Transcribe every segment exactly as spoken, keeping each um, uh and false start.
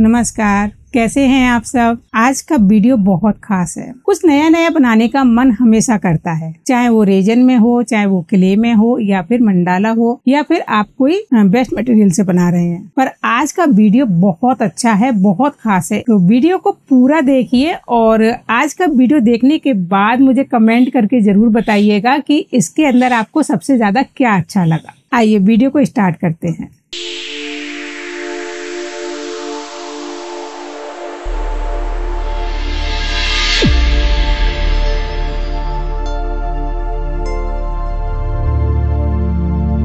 नमस्कार, कैसे हैं आप सब। आज का वीडियो बहुत खास है। कुछ नया नया बनाने का मन हमेशा करता है, चाहे वो रेजन में हो, चाहे वो क्ले में हो, या फिर मंडाला हो, या फिर आप कोई बेस्ट मटेरियल से बना रहे हैं। पर आज का वीडियो बहुत अच्छा है, बहुत खास है, तो वीडियो को पूरा देखिए। और आज का वीडियो देखने के बाद मुझे कमेंट करके जरूर बताइएगा कि इसके अंदर आपको सबसे ज्यादा क्या अच्छा लगा। आइए वीडियो को स्टार्ट करते हैं।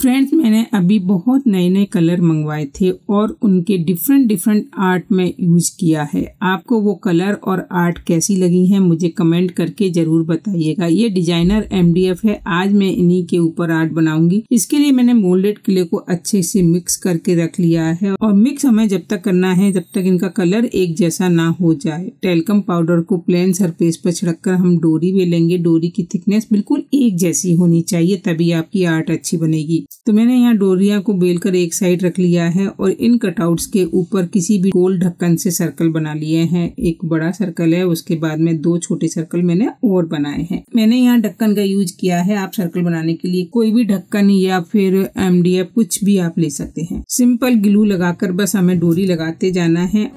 फ्रेंड्स, मैंने अभी बहुत नए नए कलर मंगवाए थे और उनके डिफरेंट डिफरेंट आर्ट में यूज किया है। आपको वो कलर और आर्ट कैसी लगी है मुझे कमेंट करके जरूर बताइएगा। ये डिजाइनर एमडीएफ है, आज मैं इन्हीं के ऊपर आर्ट बनाऊंगी। इसके लिए मैंने मोल्डेड क्ले को अच्छे से मिक्स करके रख लिया है और मिक्स हमें जब तक करना है जब तक इनका कलर एक जैसा ना हो जाए। टेल्कम पाउडर को प्लेन सरफेस पर छिड़क कर हम डोरी बेलेंगे। डोरी की थिकनेस बिल्कुल एक जैसी होनी चाहिए, तभी आपकी आर्ट अच्छी बनेगी। तो मैंने यहाँ डोरिया को बेलकर एक साइड रख लिया है और इन कटआउट्स के ऊपर किसी भी गोल ढक्कन से सर्कल बना लिए हैं। एक बड़ा सर्कल है, उसके बाद में दो छोटे सर्कल मैंने और बनाए हैं। मैंने यहाँ ढक्कन का यूज किया है। आप सर्कल बनाने के लिए कोई भी ढक्कन या फिर एमडीएफ कुछ भी आप ले सकते हैं। सिंपल ग्लू लगाकर बस हमें डोरी लगाते जाना है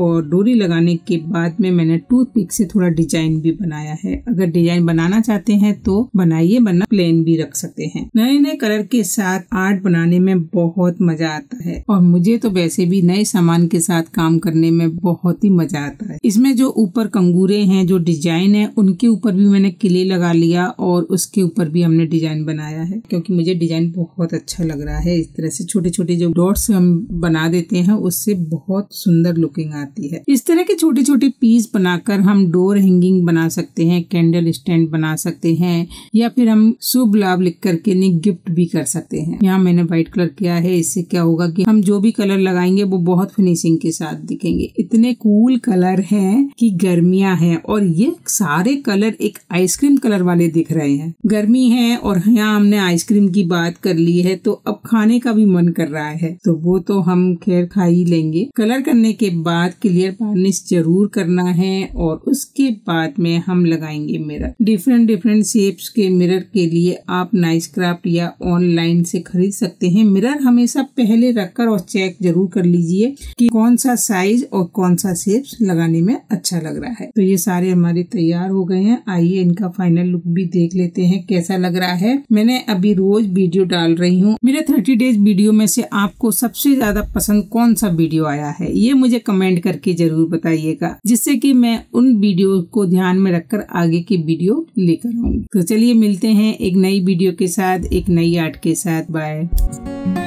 और डोरी लगाने के बाद में मैंने टूथपिक से थोड़ा डिजाइन भी बनाया है। अगर डिजाइन बनाना चाहते हैं तो बनाइए, वरना प्लेन भी रख सकते हैं। नए नए कलर के साथ आर्ट बनाने में बहुत मजा आता है और मुझे तो वैसे भी नए सामान के साथ काम करने में बहुत ही मजा आता है। इसमें जो ऊपर कंगूरे हैं, जो डिजाइन है, उनके ऊपर भी मैंने क्ले लगा लिया और उसके ऊपर भी हमने डिजाइन बनाया है, क्योंकि मुझे डिजाइन बहुत अच्छा लग रहा है। इस तरह से छोटे छोटे जो डॉट्स हम बना देते हैं उससे बहुत सुंदर लुकिंग आती है। इस तरह के छोटे छोटे पीस बनाकर हम डोर हैंगिंग बना सकते हैं, कैंडल स्टैंड बना सकते हैं, या फिर हम शुभ लाभ लिख करके गिफ्ट भी कर सकते हैं। यहाँ मैंने व्हाइट कलर किया है, इससे क्या होगा कि हम जो भी कलर लगाएंगे वो बहुत फिनिशिंग के साथ दिखेंगे। इतने कूल कलर हैं कि गर्मियां हैं और ये सारे कलर एक आइसक्रीम कलर वाले दिख रहे हैं। गर्मी है और यहाँ हमने आइसक्रीम की बात कर ली है तो अब खाने का भी मन कर रहा है, तो वो तो हम खैर खा ही लेंगे। कलर करने के बाद क्लियर पार्निश जरूर करना है और उसके बाद में हम लगाएंगे मिरर। डिफरेंट डिफरेंट शेप्स के मिरर के लिए आप नाइस क्राफ्ट या ऑनलाइन से खरीद सकते हैं। मिरर हमेशा पहले रखकर और चेक जरूर कर लीजिए कि कौन सा साइज और कौन सा शेप्स लगाने में अच्छा लग रहा है। तो ये सारे हमारे तैयार हो गए हैं। आइए इनका फाइनल लुक भी देख लेते हैं कैसा लग रहा है। मैंने अभी रोज वीडियो डाल रही हूँ। मेरे थर्टी डेज वीडियो में से आपको सबसे ज्यादा पसंद कौन सा वीडियो आया है ये मुझे कमेंट के जरूर बताइएगा, जिससे कि मैं उन वीडियो को ध्यान में रखकर आगे की वीडियो लेकर आऊंगी। तो चलिए मिलते हैं एक नई वीडियो के साथ, एक नई आर्ट के साथ। बाय।